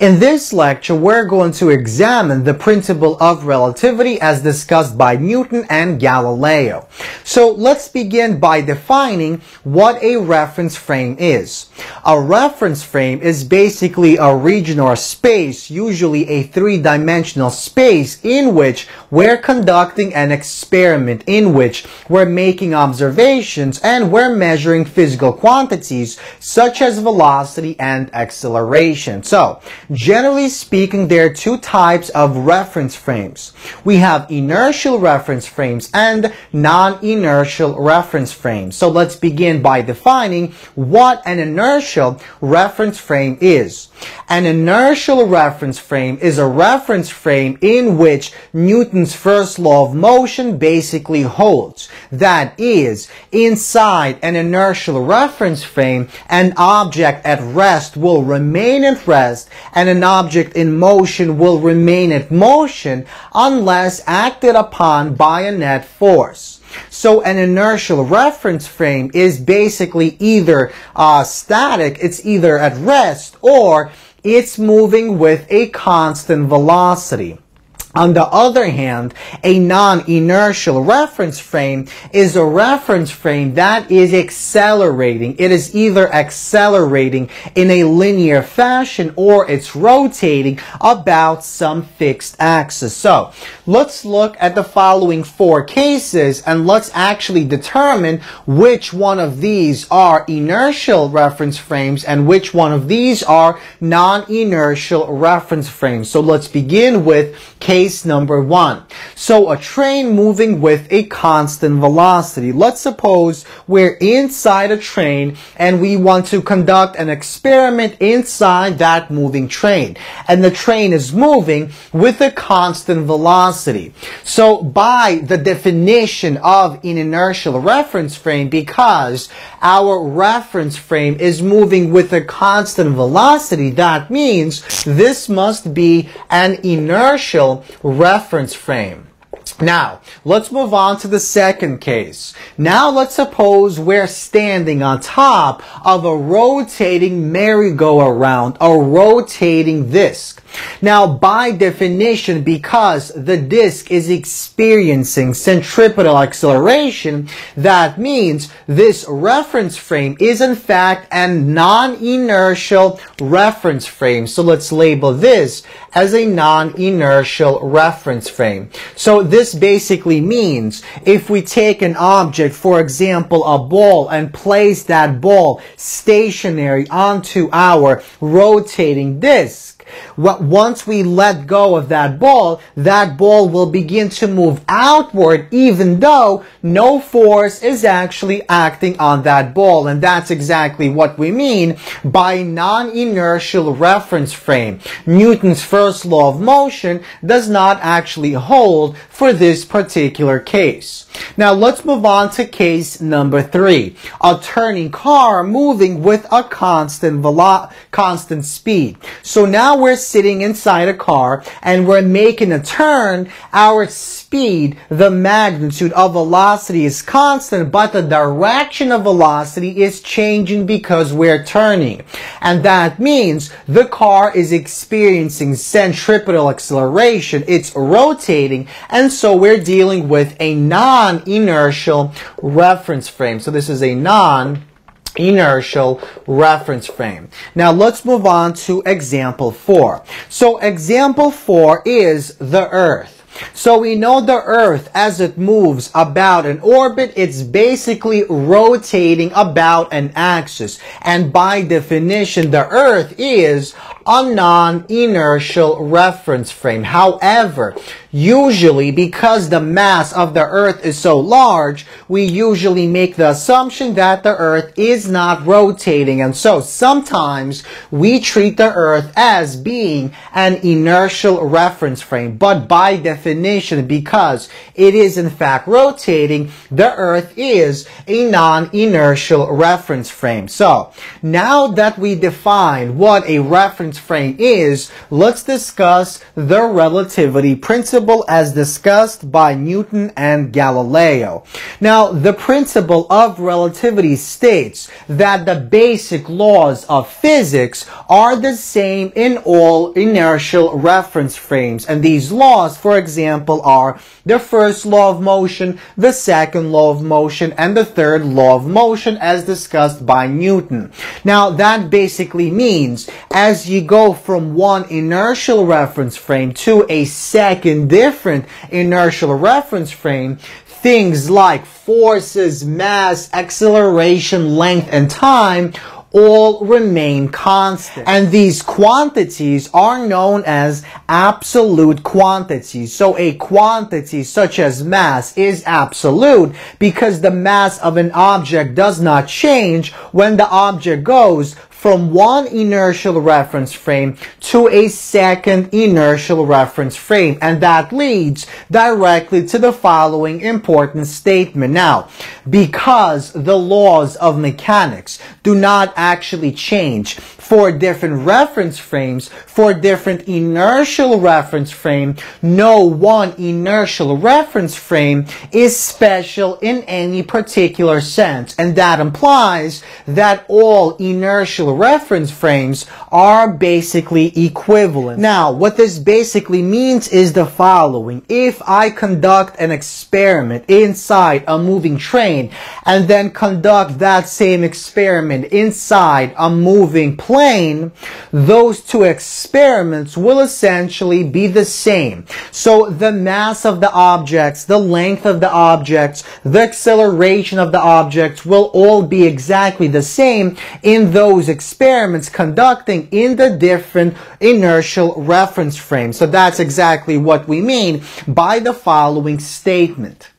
In this lecture, we're going to examine the principle of relativity as discussed by Newton and Galileo. So let's begin by defining what a reference frame is. A reference frame is basically a region or space, usually a three-dimensional space, in which we're conducting an experiment, in which we're making observations and we're measuring physical quantities such as velocity and acceleration. So, generally speaking, there are two types of reference frames. We have inertial reference frames and non-inertial reference frames. So let's begin by defining what an inertial reference frame is. An inertial reference frame is a reference frame in which Newton's first law of motion basically holds. That is, inside an inertial reference frame, an object at rest will remain at rest and an object in motion will remain at motion unless acted upon by a net force. So an inertial reference frame is basically either static, it's either at rest, or it's moving with a constant velocity. On the other hand, a non-inertial reference frame is a reference frame that is accelerating. It is either accelerating in a linear fashion or it's rotating about some fixed axis. So let's look at the following four cases and let's actually determine which one of these are inertial reference frames and which one of these are non-inertial reference frames. So let's begin with case number one. So a train moving with a constant velocity. Let's suppose we're inside a train and we want to conduct an experiment inside that moving train. And the train is moving with a constant velocity. So by the definition of an inertial reference frame, because our reference frame is moving with a constant velocity, that means this must be an inertial reference frame. Now, let's move on to the second case. Now, let's suppose we're standing on top of a rotating merry-go-round, a rotating disc. Now, by definition, because the disc is experiencing centripetal acceleration, that means this reference frame is in fact a non-inertial reference frame. So let's label this as a non-inertial reference frame. So this basically means if we take an object, for example, a ball, and place that ball stationary onto our rotating disc, once we let go of that ball will begin to move outward even though no force is actually acting on that ball. And that's exactly what we mean by non-inertial reference frame. Newton's first law of motion does not actually hold for this particular case. Now let's move on to case number three. A turning car moving with a constant speed. So now we're sitting inside a car and we're making a turn. Our speed, the magnitude of velocity, is constant, but the direction of velocity is changing because we're turning. And that means the car is experiencing centripetal acceleration. It's rotating, and so we're dealing with a non-inertial reference frame. So this is a non-inertial reference frame. Now let's move on to example four. So example four is the Earth. So we know the Earth, as it moves about an orbit, it's basically rotating about an axis. And by definition, the Earth is a non-inertial reference frame. However, usually, because the mass of the Earth is so large, we usually make the assumption that the Earth is not rotating. And so sometimes we treat the Earth as being an inertial reference frame. But by definition, because it is in fact rotating, the Earth is a non-inertial reference frame. So now that we define what a reference frame is, let's discuss the relativity principle principle as discussed by Newton and Galileo. Now, the principle of relativity states that the basic laws of physics are the same in all inertial reference frames. And these laws, for example, are the first law of motion, the second law of motion, and the third law of motion as discussed by Newton. Now, that basically means as you go from one inertial reference frame to a second different inertial reference frame, things like forces, mass, acceleration, length, and time all remain constant. And these quantities are known as absolute quantities. So a quantity such as mass is absolute because the mass of an object does not change when the object goes from one inertial reference frame to a second inertial reference frame. And that leads directly to the following important statement. Now, because the laws of mechanics do not actually change for different reference frames, for different inertial reference frame, no one inertial reference frame is special in any particular sense. And that implies that all inertial reference frames are basically equivalent. Now, what this basically means is the following. If I conduct an experiment inside a moving train and then conduct that same experiment inside a moving plane, those two experiments will essentially be the same. So the mass of the objects, the length of the objects, the acceleration of the objects will all be exactly the same in those experiments conducting in the different inertial reference frames. So that's exactly what we mean by the following statement.